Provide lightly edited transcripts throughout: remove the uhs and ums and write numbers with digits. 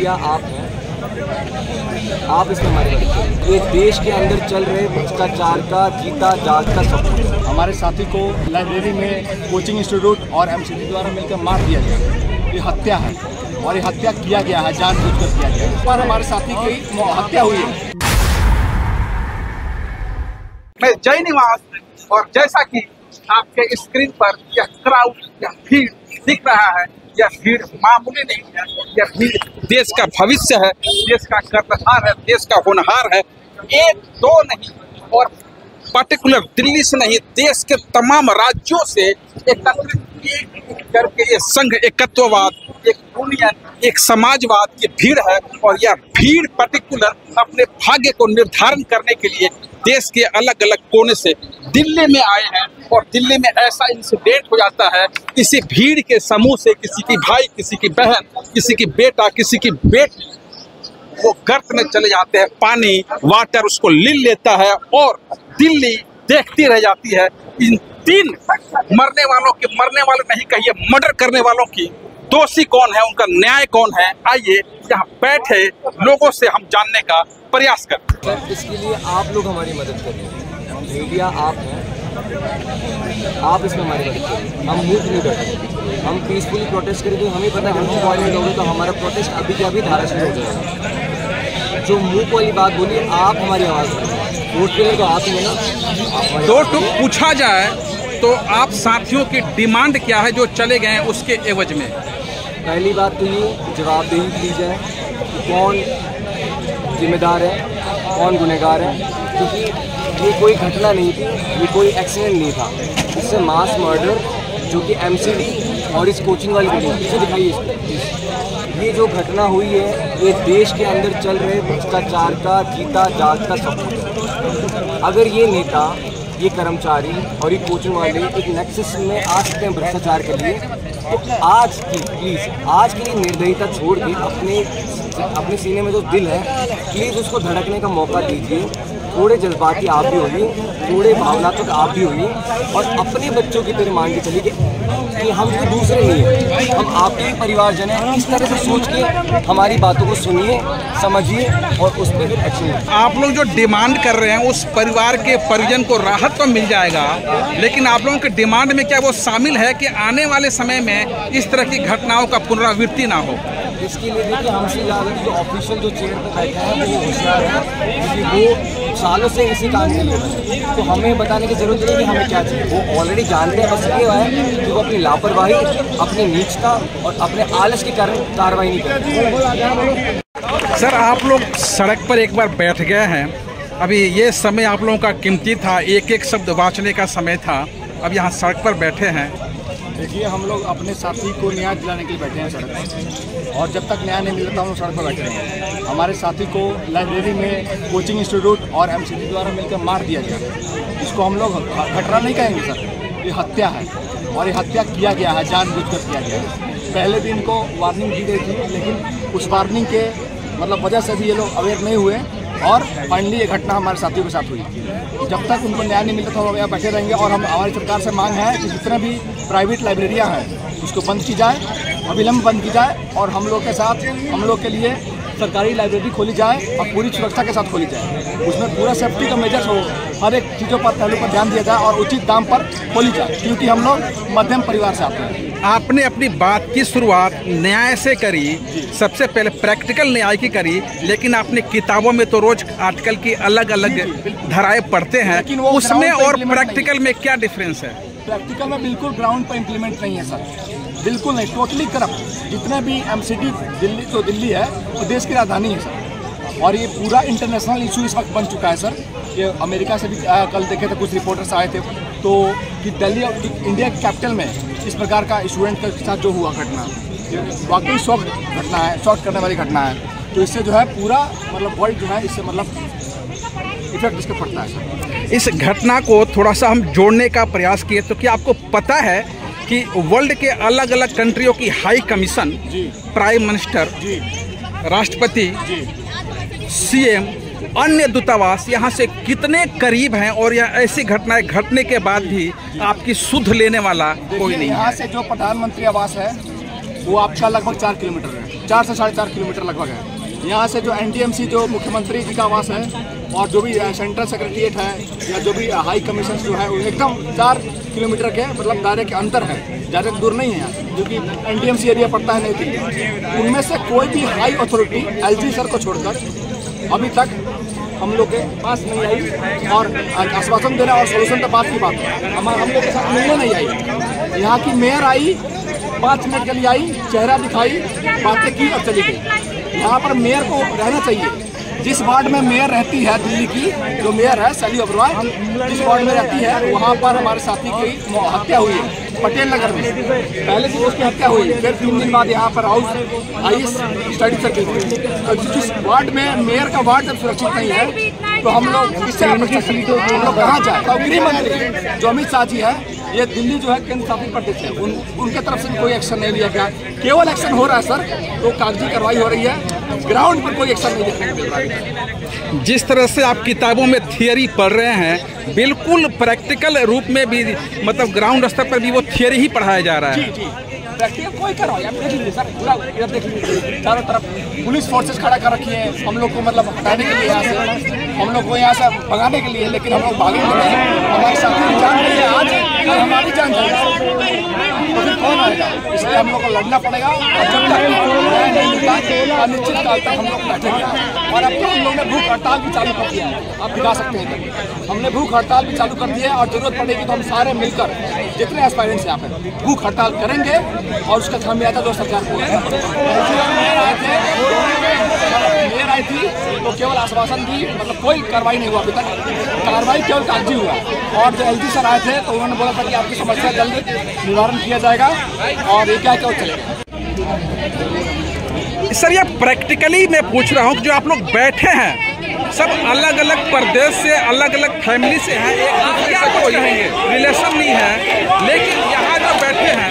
Media आप हैं, आप इसमें हमारे ये देश के अंदर चल रहे भ्रष्टाचार का जीता जागता सफर। हमारे साथी को लाइब्रेरी में कोचिंग इंस्टीट्यूट और एमसीडी द्वारा मिलकर मार दिया गया। ये हत्या है और ये हत्या किया गया है, जानबूझकर किया गया है। इस बार हमारे साथी की हत्या हुई है। मैं जय निवास, और जैसा कि आपके स्क्रीन पर यह क्राउड, यह भीड़ दिख रहा है, यह भीड़ मामूली नहीं है। यह भीड़ देश का भविष्य है, देश का कर्णधार है, देश का होनहार है। एक दो नहीं, और पर्टिकुलर दिल्ली से नहीं, देश के तमाम राज्यों से एकत्रित करके ये संघ एकत्ववाद, एक यूनियन, एक समाजवाद की भीड़ है। और यह भीड़ पर्टिकुलर अपने भाग्य को निर्धारण करने के लिए देश के अलग अलग कोने से दिल्ली में आए हैं। और दिल्ली में ऐसा इंसिडेंट हो जाता है, किसी भीड़ के समूह से किसी की भाई, किसी की बहन, किसी की बेटा, किसी की बेटी वो गर्त में चले जाते हैं। पानी, वाटर उसको ले लेता है और दिल्ली देखती रह जाती है। इन तीन मरने वालों के, मरने वाले नहीं कहिए, मर्डर करने वालों की दोषी कौन है, उनका न्याय कौन है, आइए यहाँ बैठे लोगों से हम जानने का प्रयास करते हैं। इसके लिए आप लोग हमारी मदद करें, मीडिया आप हैं, आप इसमें हमारी मदद करें। हम मूड नहीं बैठे, हम पीसफुली प्रोटेस्ट करेंगे। हमें पता है मूव वाली लोगे तो हमारा प्रोटेस्ट अभी के अभी धारा शुरू हो जाएगा। जो मूव वाली बात बोली, आप हमारी आवाज़ वोट के लिए तो आप ही ना। तो पूछा जाए तो आप साथियों की डिमांड क्या है जो चले गए हैं उसके एवज में? पहली बात तो ये जवाबदेही दी जाए कि कौन जिम्मेदार है, कौन गुनहगार है। क्योंकि ये कोई घटना नहीं थी, ये कोई एक्सीडेंट नहीं था। इससे मास मर्डर जो कि एमसीडी और इस कोचिंग वाली वीडियो दिखाइए, ये जो घटना हुई है, ये देश के अंदर चल रहे भ्रष्टाचार का जीता जागता सफर। अगर ये नेता, ये कर्मचारी और ये कोचिंग वाले एक नेक्सस में आ सकते हैं भ्रष्टाचार के लिए, तो आज की, प्लीज़ आज के लिए निर्दयता छोड़ के अपने सीने में जो दिल है, प्लीज़ उसको धड़कने का मौका दीजिए। थोड़े जज्बाती आप भी होगी, थोड़े भावनात्मक आप भी होगी, और अपने बच्चों की तरह मान के चलिए कि हम तो दूसरे नहीं हैं, हम आपके ही परिवारजन हैं। इस तरह से सोच के हमारी बातों को सुनिए, समझिए और उस पर फिर एक्शन। आप लोग जो डिमांड कर रहे हैं, उस परिवार के परिजन को राहत तो मिल जाएगा, लेकिन आप लोगों के डिमांड में क्या वो शामिल है कि आने वाले समय में इस तरह की घटनाओं का पुनरावृत्ति ना हो? इसके लिए देखिए, हमसे ज़्यादा जो ऑफिशियल जो चेयर पर बैठा है वो होशियार है, क्योंकि वो सालों से इसी काम में लगे, तो हमें बताने की जरूरत नहीं है कि हमें क्या चाहिए। वो ऑलरेडी जानते हैं। बस ये है कि वो अपनी लापरवाही, अपनी नीचता और अपने आलस के कारण कार्रवाई नहीं करते। सर, आप लोग सड़क पर एक बार बैठ गए हैं, अभी ये समय आप लोगों का कीमती था, एक एक शब्द वाचने का समय था, अब यहाँ सड़क पर बैठे हैं। देखिए, हम लोग अपने साथी को न्याय दिलाने के लिए बैठे हैं सड़क पर, और जब तक न्याय नहीं मिलता हम लोग सड़क पर बैठे हैं। हमारे साथी को लाइब्रेरी में कोचिंग इंस्टीट्यूट और एमसीडी द्वारा मिलकर मार दिया गया। इसको हम लोग घटना नहीं कहेंगे सर, ये हत्या है और ये हत्या किया गया है, जानबूझकर किया गया है। पहले भी इनको वार्निंग दी गई थी, लेकिन उस वार्निंग के मतलब वजह से भी ये लोग अवेयर नहीं हुए, और फाइनली ये घटना हमारे साथियों के साथ हुई। जब तक उनको न्याय नहीं मिलता हम यहाँ बैठे रहेंगे। और हम, हमारी सरकार से मांग है कि जितने भी प्राइवेट लाइब्रेरियाँ हैं उसको बंद की जाए, अविलंब बंद की जाए, और हम लोग के साथ, हम लोग के लिए सरकारी लाइब्रेरी खोली जाए और पूरी सुरक्षा के साथ खोली जाए। उसमें पूरा सेफ्टी का मेजर्स हो, हर एक चीज़ों पर, पहलू पर ध्यान दिया जाए और उचित दाम पर खोली जाए, क्योंकि हम लोग मध्यम परिवार से आते हैं। आपने अपनी बात की शुरुआत न्याय से करी, सबसे पहले प्रैक्टिकल न्याय की करी, लेकिन आपने किताबों में तो रोज आर्टिकल की अलग अलग धाराएं पढ़ते हैं, उसमें और प्रैक्टिकल में क्या डिफरेंस है? प्रैक्टिकल में बिल्कुल ग्राउंड पर इम्प्लीमेंट नहीं है सर, बिल्कुल नहीं, टोटली करप्ट। जितने भी एमसीडी दिल्ली, तो दिल्ली है वो देश की राजधानी है सर, और ये पूरा इंटरनेशनल इशू इस वक्त बन चुका है सर। ये अमेरिका से भी कल देखे थे, कुछ रिपोर्टर्स आए थे, तो कि दिल्ली और इंडिया कैपिटल में इस प्रकार का स्टूडेंट के साथ जो हुआ घटना, वाकई शॉक घटना है, शॉक करने वाली घटना है। तो इससे जो है पूरा मतलब वर्ल्ड जो है, इससे मतलब इफेक्ट इसका पड़ता है सर। इस घटना को थोड़ा सा हम जोड़ने का प्रयास किए, तो क्या आपको पता है कि वर्ल्ड के अलग अलग कंट्रियों की हाई कमीशन, प्राइम मिनिस्टर, राष्ट्रपति, सीएम, अन्य दूतावास यहाँ से कितने करीब हैं, और यह ऐसी घटनाएं घटने के बाद भी आपकी सुध लेने वाला कोई नहीं है। यहाँ से जो प्रधानमंत्री आवास है वो आपका लगभग 4 किलोमीटर है, 4 से 4.5 किलोमीटर लगभग है। यहाँ से जो एनडीएमसी जो मुख्यमंत्री जी का आवास है और जो भी सेंट्रल सेक्रेटरीट है या जो भी हाई कमीशन जो है वो एकदम 4 किलोमीटर के मतलब दायरे के अंतर है, ज़्यादा दूर नहीं है, जो कि एनडीएमसी एरिया पड़ता है। नहीं थी उनमें से कोई भी हाई अथॉरिटी एलजी सर को छोड़कर अभी तक हम लोग के पास नहीं आई और आश्वासन देना और सोल्यूशन तो बात की बात है, हम लोग के साथ मिलने नहीं आई। यहाँ की मेयर आई, 5 मिनट के लिए आई, चेहरा दिखाई, बातें की और चली गई। यहाँ पर मेयर को रहना चाहिए। जिस वार्ड में मेयर रहती है दिल्ली की, जो मेयर है शैली अग्रवाल, जिस वार्ड में रहती है वहाँ पर हमारे साथी की हत्या हुई है पटेल नगर में। पहले से उसकी हत्या हुई, फिर 3 दिन बाद यहाँ पर हाउस हाईएस्ट स्टडी सर्किल। जिस वार्ड में मेयर का वार्ड जब सुरक्षित नहीं है तो हम लोग इससे हम लोग कहाँ जाए। तो गृह मंत्री जो अमित शाह जी है, ये दिल्ली जो है केंद्र शासित प्रदेश है, उनके तरफ से कोई एक्शन नहीं लिया गया। केवल एक्शन हो रहा है सर तो कागजी कार्रवाई हो रही है, ग्राउंड पर कोई एक्शन नहीं देखने को मिल रहा है। जिस तरह से आप किताबों में थियोरी पढ़ रहे हैं, बिल्कुल प्रैक्टिकल रूप में भी मतलब ग्राउंड स्तर पर भी वो थियरी ही पढ़ाया जा रहा है। जी, जी। प्रैक्टिकल कोई करो, आप देख लीजिए सर, पूरा इधर देख लीजिए, चारों तरफ पुलिस फोर्सेस खड़ा कर रखी है हम लोग को मतलब हटाने के लिए, यहाँ से हम लोग को यहाँ से भगाने के लिए, लेकिन हम लोग भागे नहीं। हमारे साथी जान रही है, आज कल हमारी जान तो फिर कौन आएगा। इसलिए हम लोग को लड़ना पड़ेगा और जब तक अनिश्चित काल तक हम लोग बैठेंगे। और अब तो हम लोग ने भूख हड़ताल भी चालू कर दिया है, आप दिखा सकते हैं, हमने भूख हड़ताल भी चालू कर दी है। और जरूरत पड़ेगी तो हम सारे मिलकर जितने एस्पायरेंट्स यहाँ पे भूख हड़ताल करेंगे और उसका खामियाजा जो सरकार को आई थी तो केवल आश्वासन थी, मतलब कोई कार्रवाई नहीं हुआ अभी तक। कार्रवाई केवल कागजी हुआ और जो एलजी सर आए थे तो उन्होंने बोला था कि आपकी समस्या जल्द निवारण किया जाएगा और ये क्या क्या चलेगा। सर ये प्रैक्टिकली मैं पूछ रहा हूँ कि जो आप लोग बैठे हैं सब अलग अलग प्रदेश से, अलग अलग फैमिली से हैं, एक दूसरे से कोई रिलेशन नहीं है, लेकिन यहाँ जो बैठे हैं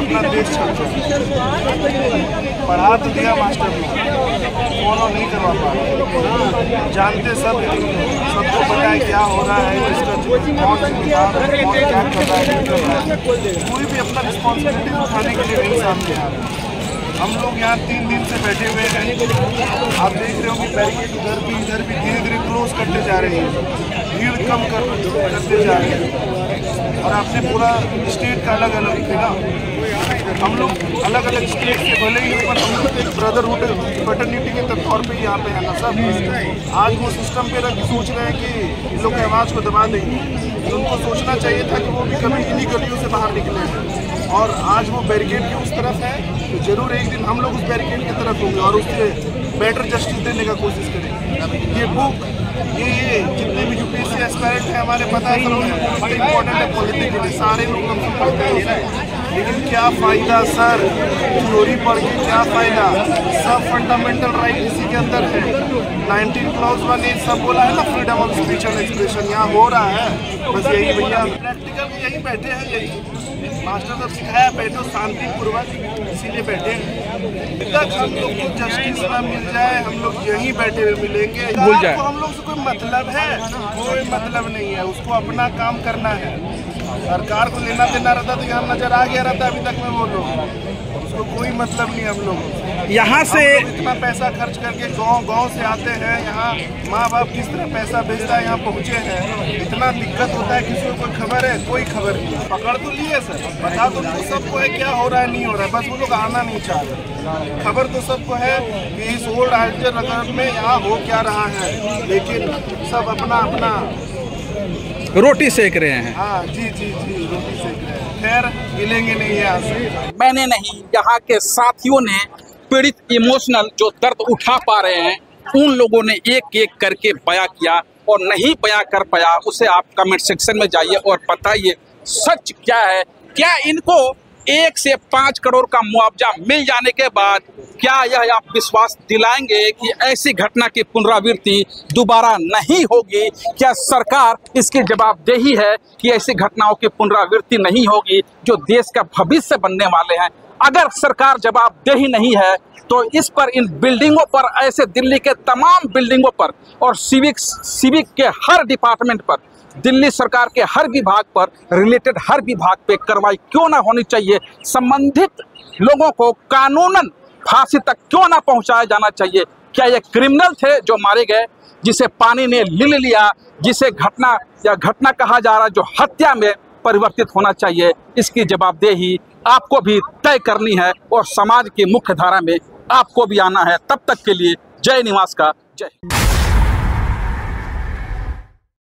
अपना देश पढ़ा तो दिया मास्टर फॉलो नहीं करवा पा रहा। जानते सबको पता है क्या हो रहा है, क्या कर रहा है, कोई भी अपना रिस्पॉन्सिबिलिटी उठाने के लिए नहीं सामने आ रहा है। हम लोग यहाँ 3 दिन से बैठे हुए हैं, आप देख रहे हो कि बैरिकेड इधर भी धीरे धीरे क्लोज करते जा रहे हैं, भीड़ कम करते जा रहे हैं। और आपने पूरा स्टेट का अलग अलग देखा, हम लोग अलग अलग स्टेट से भले ही पर हम लोग एक ब्रदरहुड फ्रेटर्निटी के तौर पे यहाँ पे आना सब आज वो सिस्टम पे रख सोच रहे हैं कि इन लोग की आवाज़ को दबा देंगे। तो उनको सोचना चाहिए था कि वो भी कभी इन्हीं गलियों से बाहर निकले और आज वो बैरिकेड की उस तरफ है तो जरूर एक दिन हम लोग उस बैरिकेड की तरफ होंगे और उससे बेटर जस्टिस देने का कोशिश करेंगे। ये बुक ये जितने भी यूपीएससी एस्पायरेंट हैं हमारे पता है बड़े इम्पोर्टेंट है पॉलिटिक्स के लिए, सारे लोग हम सब पढ़ते हैं लेकिन क्या फ़ायदा सर थ्योरी पढ़ के, क्या फ़ायदा। सब फंडामेंटल राइट इसी के अंदर है, 19 क्लॉज 1 सब बोला है ना, freedom of speech and expression यहाँ हो रहा है। बस यही भैया प्रैक्टिकल यही बैठे हैं, यही मास्टर साहब सिखाया बैठो शांतिपूर्वक, इसीलिए बैठे तक हम लोग को जस्टिस ना मिल जाए हम लोग यहीं बैठे हुए मिलेंगे। तो हम लोग से कोई मतलब है, कोई मतलब नहीं है, उसको अपना काम करना है। सरकार को लेना देना रहता तो यहाँ नजर आ गया रहता अभी तक में, वो लोग उसको कोई मतलब नहीं। हम लोग यहाँ से इतना पैसा खर्च करके गाँव से आते हैं, यहाँ माँ बाप किस तरह पैसा भेजता है, यहाँ पहुँचे हैं, इतना दिक्कत होता है, किसी को कोई खबर है, कोई खबर नहीं। पकड़ तो लिए सर, बता तो सबको है क्या हो रहा है नहीं हो रहा है, बस वो लोग आना नहीं चाह रहे। खबर तो सबको है कि इस ओल्ड आर्चर नगर में यहाँ हो क्या रहा है, लेकिन सब अपना अपना रोटी सेक रहे हैं। हाँ जी रोटी सेक रहे हैं, खैर मिलेंगे नहीं यहाँ से। मैंने नहीं यहाँ के साथियों ने पीड़ित इमोशनल जो दर्द उठा पा रहे हैं उन लोगों ने एक एक करके बयां किया और नहीं बयां कर पाया उसे आप कमेंट सेक्शन में जाइए और बताइए सच क्या है। क्या इनको 1 से 5 करोड़ का मुआवजा मिल जाने के बाद क्या यह आप विश्वास दिलाएंगे कि ऐसी घटना की पुनरावृत्ति दोबारा नहीं होगी? क्या सरकार इसकी जवाबदेही है कि ऐसी घटनाओं की पुनरावृत्ति नहीं होगी जो देश का भविष्य बनने वाले हैं? अगर सरकार जवाबदेही नहीं है तो इस पर इन बिल्डिंगों पर, ऐसे दिल्ली के तमाम बिल्डिंगों पर और सिविक के हर डिपार्टमेंट पर दिल्ली सरकार के हर विभाग पर रिलेटेड हर विभाग पे कार्रवाई क्यों ना होनी चाहिए, संबंधित लोगों को कानूनन फांसी तक क्यों ना पहुंचाया जाना चाहिए। क्या ये क्रिमिनल थे जो मारे गए, जिसे पानी ने लील लिया, जिसे घटना या घटना कहा जा रहा है जो हत्या में परिवर्तित होना चाहिए? इसकी जवाबदेही आपको भी तय करनी है और समाज की मुख्य धारा में आपको भी आना है। तब तक के लिए जय निवास का जय।